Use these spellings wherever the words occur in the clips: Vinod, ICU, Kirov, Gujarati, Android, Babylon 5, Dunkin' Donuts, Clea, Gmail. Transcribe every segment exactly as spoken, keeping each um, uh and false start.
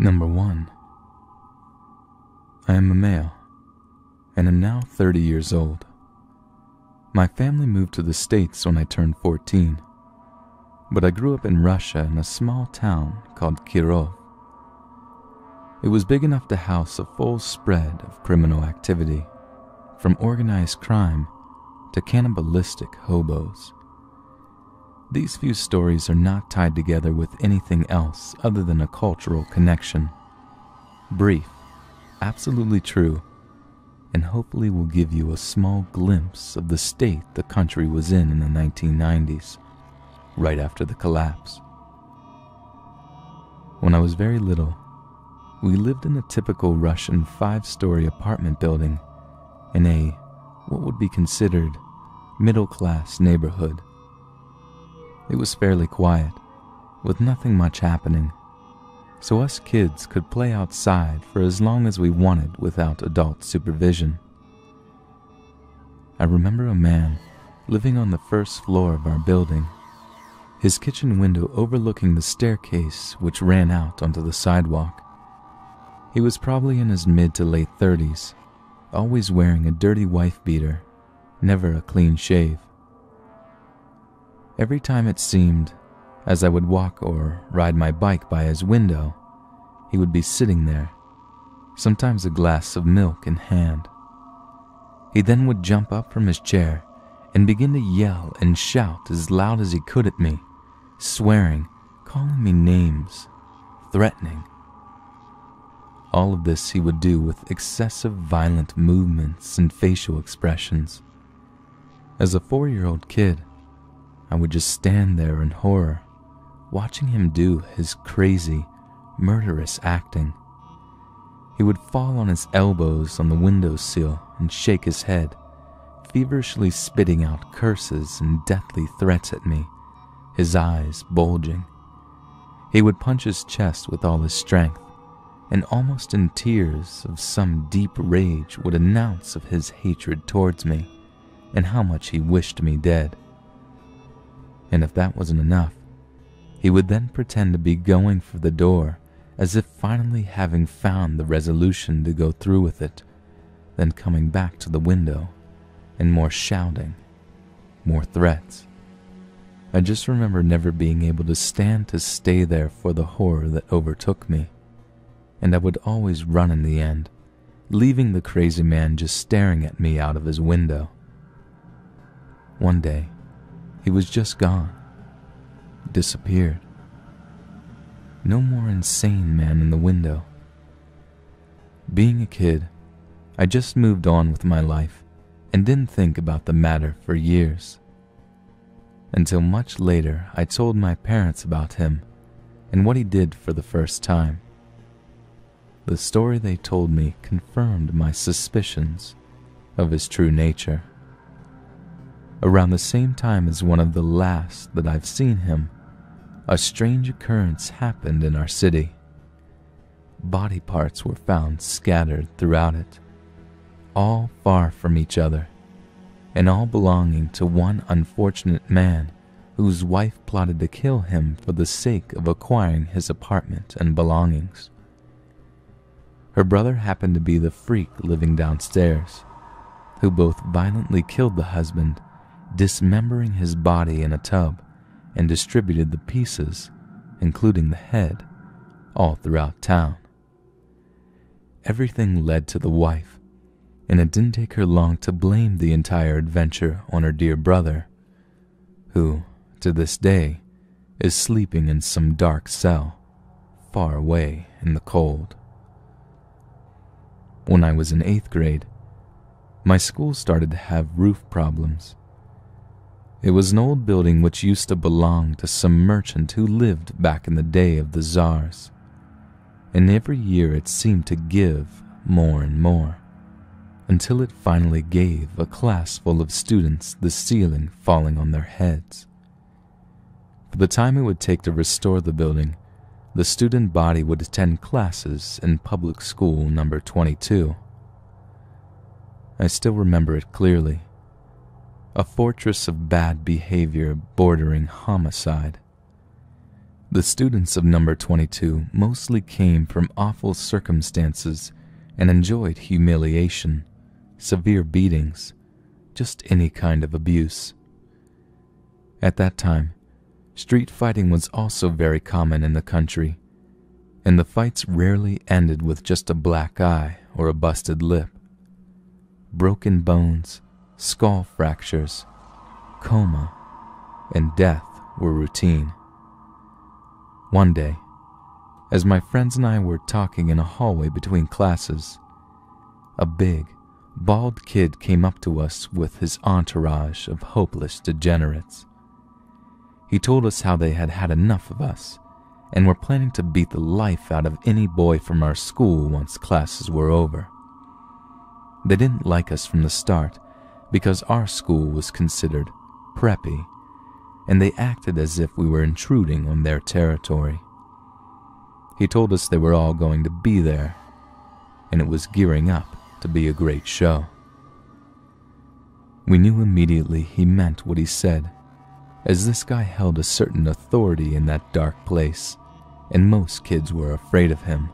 Number one. I am a male, and am now thirty years old. My family moved to the States when I turned fourteen, but I grew up in Russia in a small town called Kirov. It was big enough to house a full spread of criminal activity, from organized crime to cannibalistic hobos. These few stories are not tied together with anything else other than a cultural connection. Brief, absolutely true, and hopefully will give you a small glimpse of the state the country was in in the nineteen nineties, right after the collapse. When I was very little, we lived in a typical Russian five-story apartment building in a what would be considered middle-class neighborhood. It was fairly quiet, with nothing much happening, so us kids could play outside for as long as we wanted without adult supervision. I remember a man living on the first floor of our building, his kitchen window overlooking the staircase which ran out onto the sidewalk. He was probably in his mid to late thirties, always wearing a dirty wife beater, never a clean shave. Every time it seemed, as I would walk or ride my bike by his window, he would be sitting there, sometimes a glass of milk in hand. He then would jump up from his chair and begin to yell and shout as loud as he could at me, swearing, calling me names, threatening. All of this he would do with excessive violent movements and facial expressions. As a four-year-old kid, I would just stand there in horror, watching him do his crazy, murderous acting. He would fall on his elbows on the windowsill and shake his head, feverishly spitting out curses and deathly threats at me, his eyes bulging. He would punch his chest with all his strength, and almost in tears of some deep rage would announce of his hatred towards me and how much he wished me dead. And if that wasn't enough, he would then pretend to be going for the door, as if finally having found the resolution to go through with it, then coming back to the window, and more shouting, more threats. I just remember never being able to stand to stay there for the horror that overtook me, and I would always run in the end, leaving the crazy man just staring at me out of his window. One day, he was just gone, disappeared. No more insane man in the window. Being a kid, I just moved on with my life and didn't think about the matter for years. Until much later, I told my parents about him and what he did for the first time. The story they told me confirmed my suspicions of his true nature. Around the same time as one of the last that I've seen him, a strange occurrence happened in our city. Body parts were found scattered throughout it, all far from each other, and all belonging to one unfortunate man whose wife plotted to kill him for the sake of acquiring his apartment and belongings. Her brother happened to be the freak living downstairs, who both violently killed the husband, dismembering his body in a tub, and distributed the pieces, including the head, all throughout town. Everything led to the wife, and it didn't take her long to blame the entire adventure on her dear brother, who, to this day, is sleeping in some dark cell, far away in the cold. When I was in eighth grade, my school started to have roof problems. It was an old building which used to belong to some merchant who lived back in the day of the Tsars, and every year it seemed to give more and more, until it finally gave a class full of students the ceiling falling on their heads. For the time it would take to restore the building, the student body would attend classes in public school number twenty-two. I still remember it clearly. A fortress of bad behavior bordering homicide. The students of number twenty-two mostly came from awful circumstances and enjoyed humiliation, severe beatings, just any kind of abuse. At that time, street fighting was also very common in the country, and the fights rarely ended with just a black eye or a busted lip. Broken bones, skull fractures, coma, and death were routine. One day, as my friends and I were talking in a hallway between classes, a big, bald kid came up to us with his entourage of hopeless degenerates. He told us how they had had enough of us and were planning to beat the life out of any boy from our school once classes were over. They didn't like us from the start because our school was considered preppy, and they acted as if we were intruding on their territory. He told us they were all going to be there, and it was gearing up to be a great show. We knew immediately he meant what he said, as this guy held a certain authority in that dark place, and most kids were afraid of him.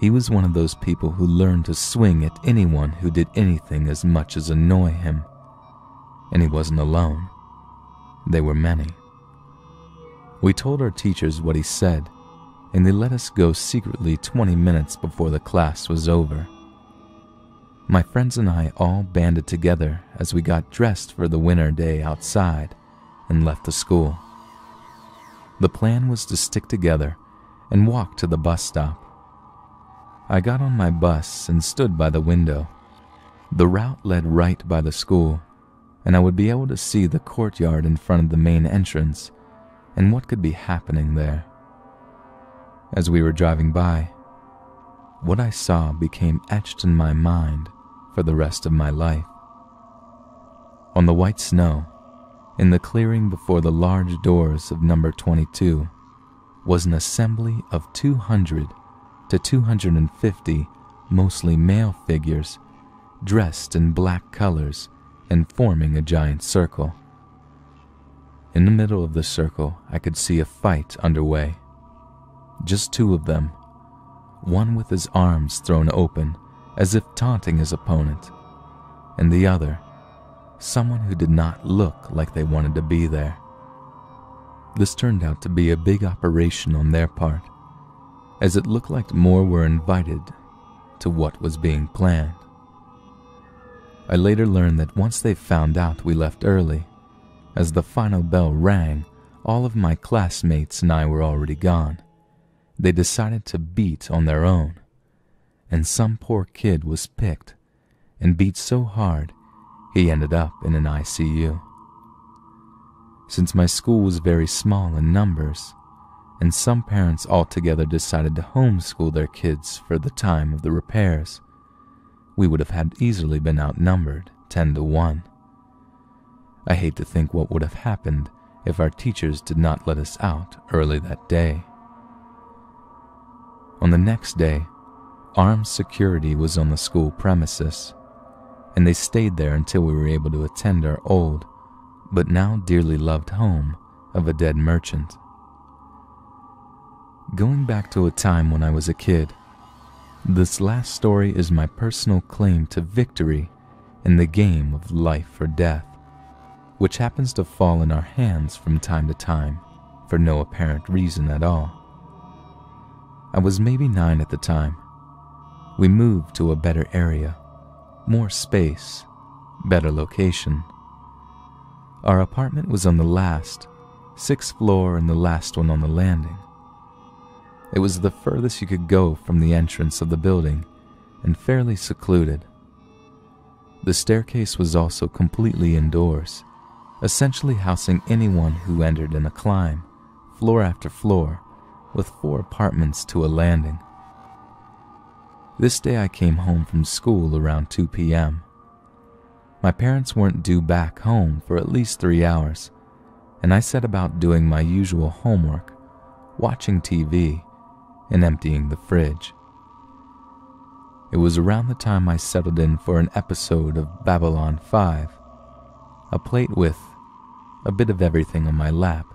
He was one of those people who learned to swing at anyone who did anything as much as annoy him, and he wasn't alone. They were many. We told our teachers what he said, and they let us go secretly twenty minutes before the class was over. My friends and I all banded together as we got dressed for the winter day outside and left the school. The plan was to stick together and walk to the bus stop. I got on my bus and stood by the window. The route led right by the school, and I would be able to see the courtyard in front of the main entrance and what could be happening there. As we were driving by, what I saw became etched in my mind for the rest of my life. On the white snow, in the clearing before the large doors of number twenty-two, was an assembly of two hundred to two hundred fifty mostly male figures dressed in black colors and forming a giant circle. In the middle of the circle, I could see a fight underway. Just two of them, one with his arms thrown open as if taunting his opponent, and the other, someone who did not look like they wanted to be there. This turned out to be a big operation on their part, as it looked like more were invited to what was being planned. I later learned that once they found out we left early, as the final bell rang, all of my classmates and I were already gone. They decided to beat on their own, and some poor kid was picked and beat so hard he ended up in an I C U. Since my school was very small in numbers, and some parents altogether decided to homeschool their kids for the time of the repairs, we would have had easily been outnumbered ten to one. I hate to think what would have happened if our teachers did not let us out early that day. On the next day, armed security was on the school premises, and they stayed there until we were able to attend our old, but now dearly loved home of a dead merchant. Going back to a time when I was a kid, this last story is my personal claim to victory in the game of life or death, which happens to fall in our hands from time to time for no apparent reason at all. I was maybe nine at the time. We moved to a better area, more space, better location. Our apartment was on the last, sixth floor and the last one on the landing. It was the furthest you could go from the entrance of the building and fairly secluded. The staircase was also completely indoors, essentially housing anyone who entered in a climb, floor after floor, with four apartments to a landing. This day I came home from school around two p m My parents weren't due back home for at least three hours, and I set about doing my usual homework, watching T V, and emptying the fridge. It was around the time I settled in for an episode of Babylon five, a plate with a bit of everything on my lap,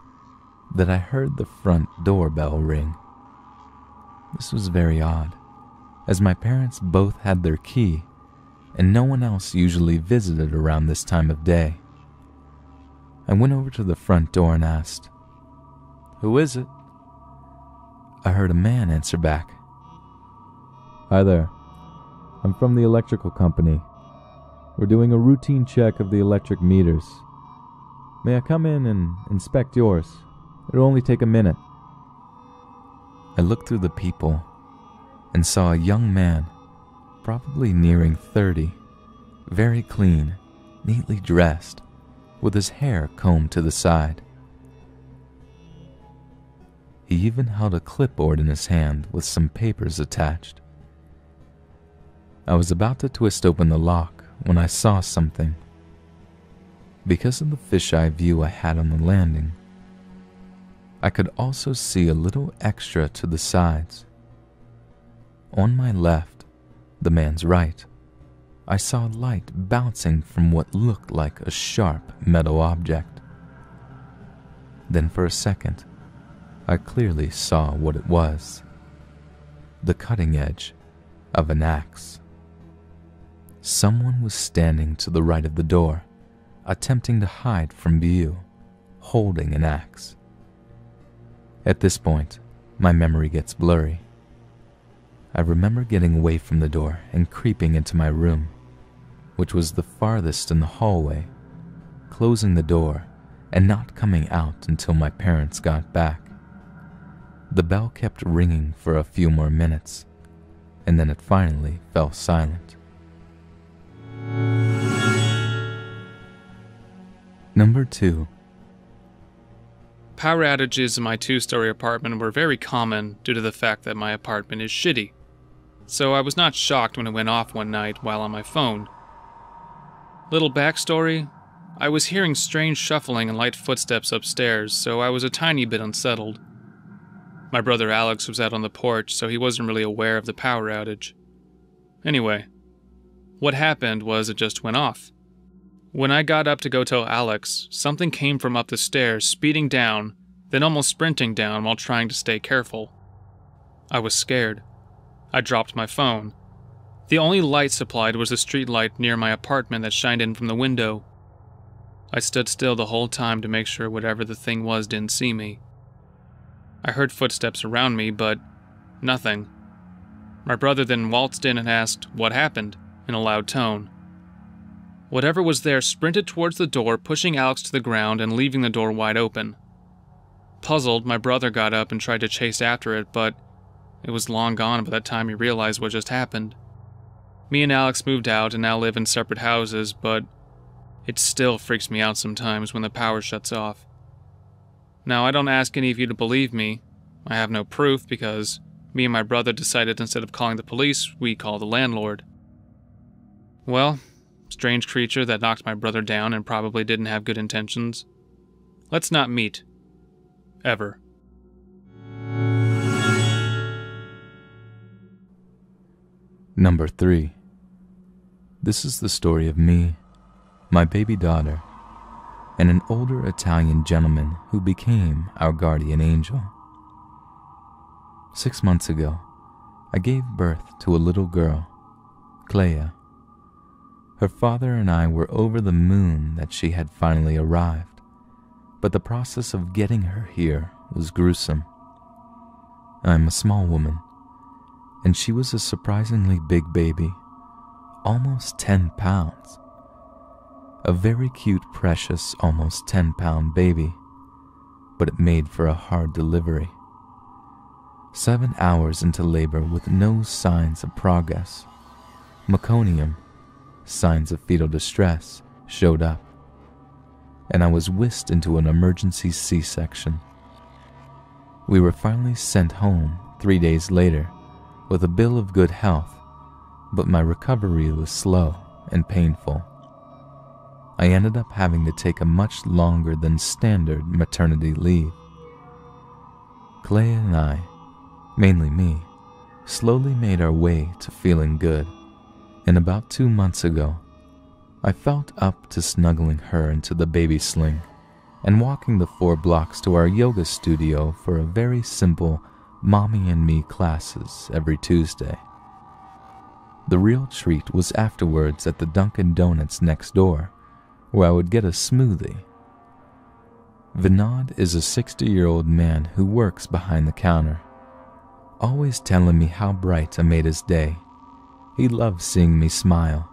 that I heard the front doorbell ring. This was very odd, as my parents both had their key, and no one else usually visited around this time of day. I went over to the front door and asked, "Who is it?" I heard a man answer back. "Hi there. I'm from the electrical company. We're doing a routine check of the electric meters. May I come in and inspect yours? It'll only take a minute." I looked through the people and saw a young man, probably nearing thirty, very clean, neatly dressed, with his hair combed to the side. He even held a clipboard in his hand with some papers attached. I was about to twist open the lock when I saw something. Because of the fisheye view I had on the landing, I could also see a little extra to the sides. On my left, the man's right, I saw light bouncing from what looked like a sharp metal object. Then for a second, I clearly saw what it was: the cutting edge of an axe. Someone was standing to the right of the door, attempting to hide from view, holding an axe. At this point, my memory gets blurry. I remember getting away from the door and creeping into my room, which was the farthest in the hallway, closing the door and not coming out until my parents got back. The bell kept ringing for a few more minutes, and then it finally fell silent. Number two. Power outages in my two-story apartment were very common due to the fact that my apartment is shitty, so I was not shocked when it went off one night while on my phone. Little backstory, I was hearing strange shuffling and light footsteps upstairs, so I was a tiny bit unsettled. My brother Alex was out on the porch, so he wasn't really aware of the power outage. Anyway, what happened was it just went off. When I got up to go tell Alex, something came from up the stairs, speeding down, then almost sprinting down while trying to stay careful. I was scared. I dropped my phone. The only light supplied was a street light near my apartment that shined in from the window. I stood still the whole time to make sure whatever the thing was didn't see me. I heard footsteps around me, but nothing. My brother then waltzed in and asked, "What happened?" in a loud tone. Whatever was there sprinted towards the door, pushing Alex to the ground and leaving the door wide open. Puzzled, my brother got up and tried to chase after it, but it was long gone by the time he realized what just happened. Me and Alex moved out and now live in separate houses, but it still freaks me out sometimes when the power shuts off. Now, I don't ask any of you to believe me. I have no proof because me and my brother decided instead of calling the police, we call the landlord. Well, strange creature that knocked my brother down and probably didn't have good intentions. Let's not meet. Ever. Number three. This is the story of me, my baby daughter, and an older Italian gentleman who became our guardian angel. Six months ago, I gave birth to a little girl, Clea. Her father and I were over the moon that she had finally arrived, but the process of getting her here was gruesome. I'm a small woman, and she was a surprisingly big baby, almost ten pounds. A very cute, precious, almost ten-pound baby, but it made for a hard delivery. Seven hours into labor with no signs of progress, meconium, signs of fetal distress, showed up, and I was whisked into an emergency C-section. We were finally sent home three days later with a bill of good health, but my recovery was slow and painful. I ended up having to take a much longer than standard maternity leave. Clea and I, mainly me, slowly made our way to feeling good, and about two months ago, I felt up to snuggling her into the baby sling and walking the four blocks to our yoga studio for a very simple Mommy and Me classes every Tuesday. The real treat was afterwards at the Dunkin' Donuts next door, where I would get a smoothie. Vinod is a sixty-year-old man who works behind the counter, always telling me how bright I made his day. He loved seeing me smile,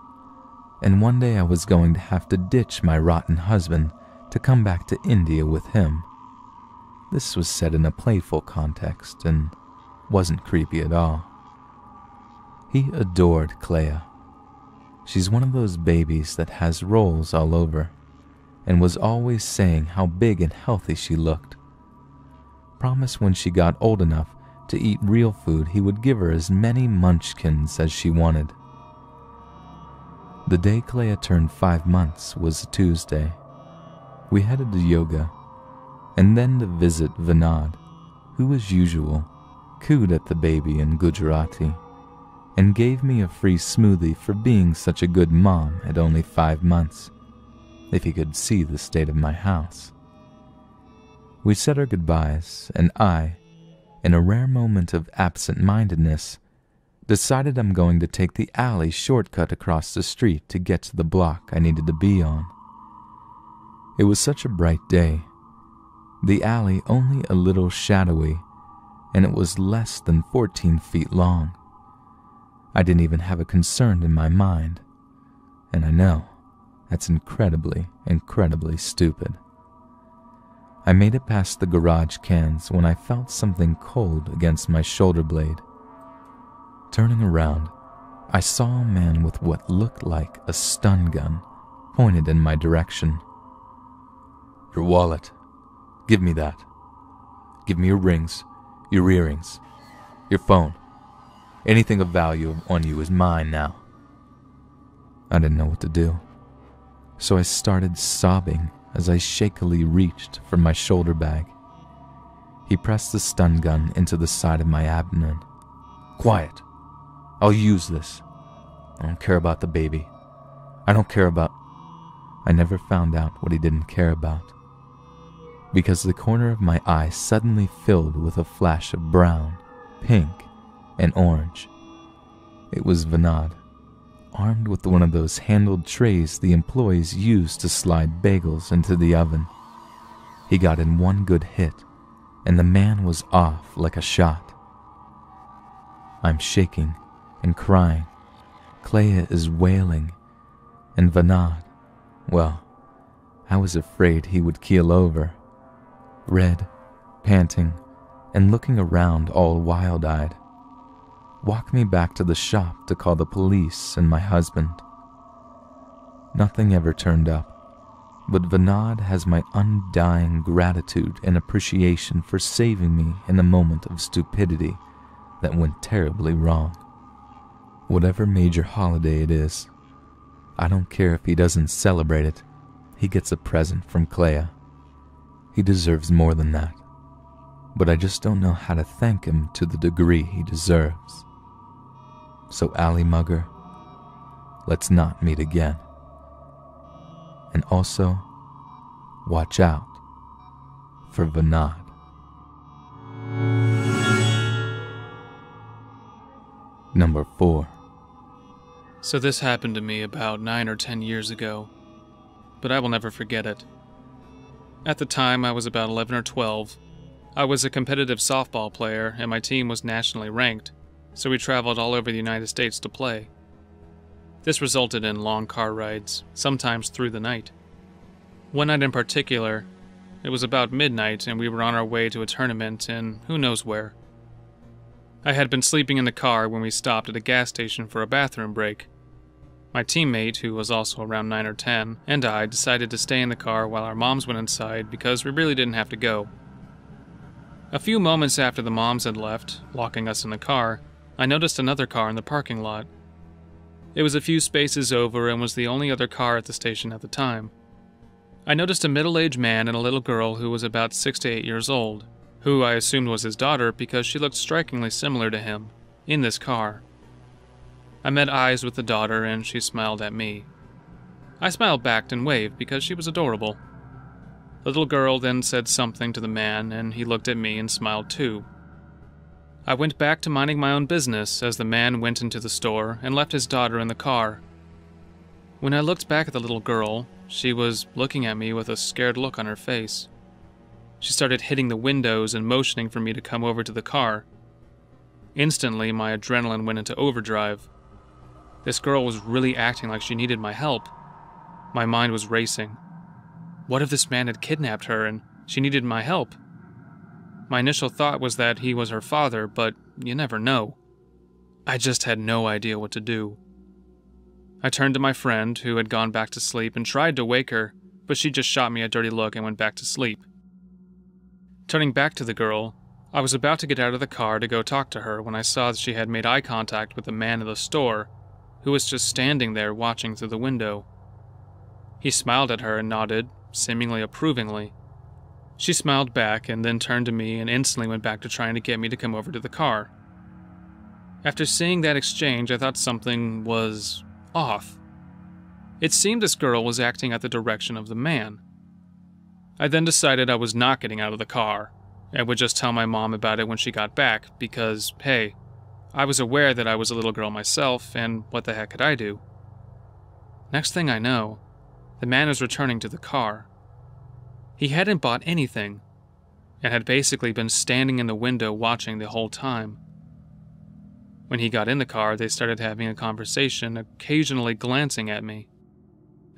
and one day I was going to have to ditch my rotten husband to come back to India with him. This was said in a playful context and wasn't creepy at all. He adored Clea. She's one of those babies that has rolls all over, and was always saying how big and healthy she looked. Promised when she got old enough to eat real food, he would give her as many munchkins as she wanted. The day Clea turned five months was a Tuesday. We headed to yoga, and then to visit Vinod, who as usual cooed at the baby in Gujarati, and gave me a free smoothie for being such a good mom at only five months, if he could see the state of my house. We said our goodbyes, and I, in a rare moment of absent-mindedness, decided I'm going to take the alley shortcut across the street to get to the block I needed to be on. It was such a bright day, the alley only a little shadowy, and it was less than fourteen feet long. I didn't even have a concern in my mind, and I know that's incredibly, incredibly stupid. I made it past the garage cans when I felt something cold against my shoulder blade. Turning around, I saw a man with what looked like a stun gun pointed in my direction. "Your wallet. Give me that. Give me your rings, your earrings, your phone. Anything of value on you is mine now." I didn't know what to do, so I started sobbing as I shakily reached for my shoulder bag. He pressed the stun gun into the side of my abdomen. "Quiet. I'll use this. I don't care about the baby. I don't care about—" I never found out what he didn't care about, because the corner of my eye suddenly filled with a flash of brown, pink, and orange. It was Vinod, armed with one of those handled trays the employees used to slide bagels into the oven. He got in one good hit, and the man was off like a shot. I'm shaking and crying. Clea is wailing, and Vinod, well, I was afraid he would keel over, red, panting, and looking around all wild-eyed. Walk me back to the shop to call the police and my husband. Nothing ever turned up, but Vinod has my undying gratitude and appreciation for saving me in a moment of stupidity that went terribly wrong. Whatever major holiday it is, I don't care if he doesn't celebrate it, he gets a present from Clea. He deserves more than that, but I just don't know how to thank him to the degree he deserves. So, alley mugger, let's not meet again. And also, watch out for Vinod. Number four. So this happened to me about nine or ten years ago, but I will never forget it. At the time, I was about eleven or twelve. I was a competitive softball player, and my team was nationally ranked, so we traveled all over the United States to play. This resulted in long car rides, sometimes through the night. One night in particular, it was about midnight and we were on our way to a tournament in who knows where. I had been sleeping in the car when we stopped at a gas station for a bathroom break. My teammate, who was also around nine or ten, and I decided to stay in the car while our moms went inside because we really didn't have to go. A few moments after the moms had left, locking us in the car, I noticed another car in the parking lot. It was a few spaces over and was the only other car at the station at the time. I noticed a middle-aged man and a little girl who was about six to eight years old, who I assumed was his daughter because she looked strikingly similar to him, in this car. I met eyes with the daughter and she smiled at me. I smiled back and waved because she was adorable. The little girl then said something to the man, and he looked at me and smiled too. I went back to minding my own business as the man went into the store and left his daughter in the car. When I looked back at the little girl, she was looking at me with a scared look on her face. She started hitting the windows and motioning for me to come over to the car. Instantly, my adrenaline went into overdrive. This girl was really acting like she needed my help. My mind was racing. What if this man had kidnapped her and she needed my help? My initial thought was that he was her father, but you never know. I just had no idea what to do. I turned to my friend, who had gone back to sleep, and tried to wake her, but she just shot me a dirty look and went back to sleep. Turning back to the girl, I was about to get out of the car to go talk to her when I saw that she had made eye contact with the man in the store, who was just standing there watching through the window. He smiled at her and nodded, seemingly approvingly. She smiled back and then turned to me and instantly went back to trying to get me to come over to the car. After seeing that exchange, I thought something was off. It seemed this girl was acting at the direction of the man. I then decided I was not getting out of the car and would just tell my mom about it when she got back because, hey, I was aware that I was a little girl myself and what the heck could I do? Next thing I know, the man is returning to the car. He hadn't bought anything, and had basically been standing in the window watching the whole time. When he got in the car, they started having a conversation, occasionally glancing at me.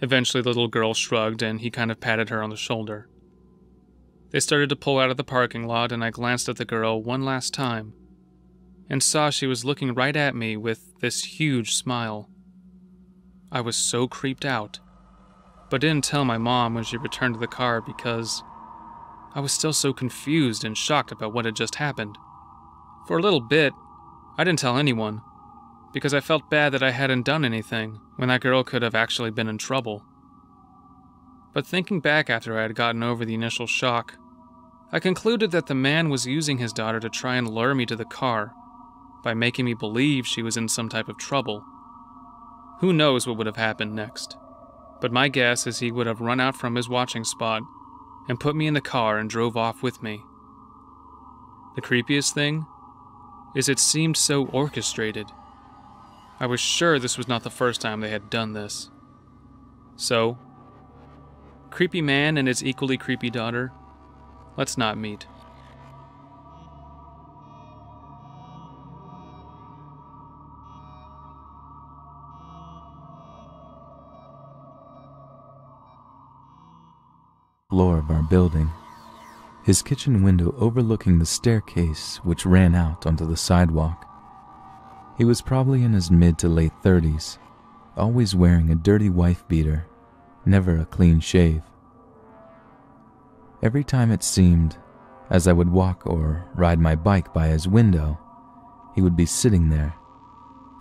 Eventually, the little girl shrugged, and he kind of patted her on the shoulder. They started to pull out of the parking lot, and I glanced at the girl one last time, and saw she was looking right at me with this huge smile. I was so creeped out. But didn't tell my mom when she returned to the car because I was still so confused and shocked about what had just happened. For a little bit, I didn't tell anyone because I felt bad that I hadn't done anything when that girl could have actually been in trouble. But thinking back after I had gotten over the initial shock, I concluded that the man was using his daughter to try and lure me to the car by making me believe she was in some type of trouble. Who knows what would have happened next? But my guess is he would have run out from his watching spot and put me in the car and drove off with me. The creepiest thing is it seemed so orchestrated. I was sure this was not the first time they had done this. So, creepy man and his equally creepy daughter, let's not meet. Floor of our building, his kitchen window overlooking the staircase which ran out onto the sidewalk. He was probably in his mid to late thirties, always wearing a dirty wife beater, never a clean shave. Every time it seemed, as I would walk or ride my bike by his window, he would be sitting there,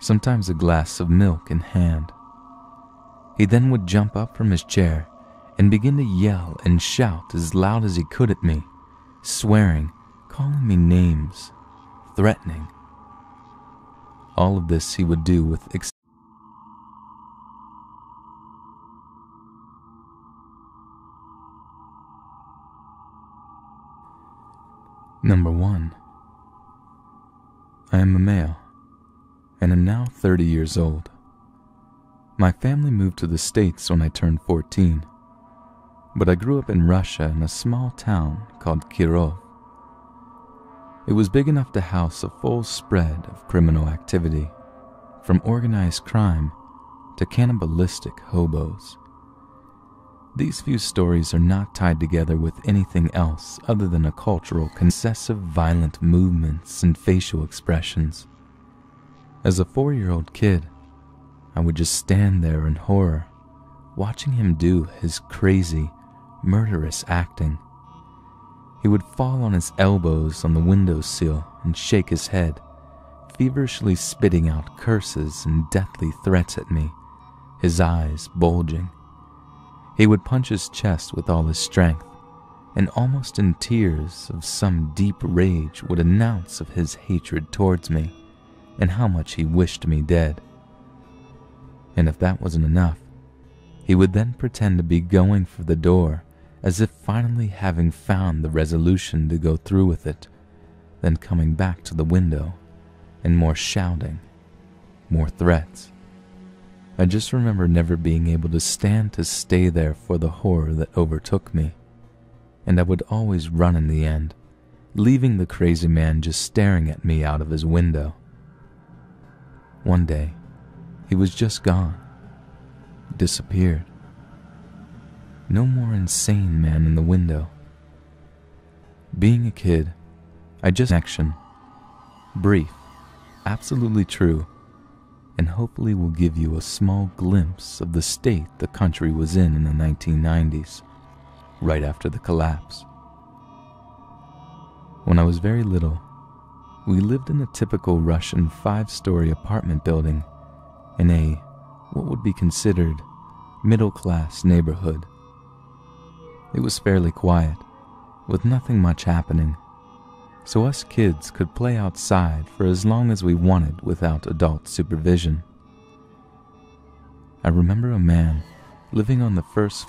sometimes a glass of milk in hand. He then would jump up from his chair and begin to yell and shout as loud as he could at me, swearing, calling me names, threatening. All of this he would do with ex- Number one. I am a male, and am now thirty years old. My family moved to the States when I turned fourteen. But I grew up in Russia in a small town called Kirov. It was big enough to house a full spread of criminal activity, from organized crime to cannibalistic hobos. These few stories are not tied together with anything else other than a cultural concessive violent movements and facial expressions. As a four-year-old kid, I would just stand there in horror, watching him do his crazy, murderous acting. He would fall on his elbows on the windowsill and shake his head, feverishly spitting out curses and deathly threats at me, his eyes bulging. He would punch his chest with all his strength, and almost in tears of some deep rage would announce of his hatred towards me and how much he wished me dead. And if that wasn't enough, he would then pretend to be going for the door as if finally having found the resolution to go through with it, then coming back to the window, and more shouting, more threats. I just remember never being able to stand to stay there for the horror that overtook me, and I would always run in the end, leaving the crazy man just staring at me out of his window. One day, he was just gone, disappeared. No more insane man in the window. Being a kid, I just action, brief, absolutely true, and hopefully will give you a small glimpse of the state the country was in in the nineteen nineties, right after the collapse. When I was very little, we lived in a typical Russian five-story apartment building in a, what would be considered, middle-class neighborhood. It was fairly quiet, with nothing much happening, so us kids could play outside for as long as we wanted without adult supervision. I remember a man living on the first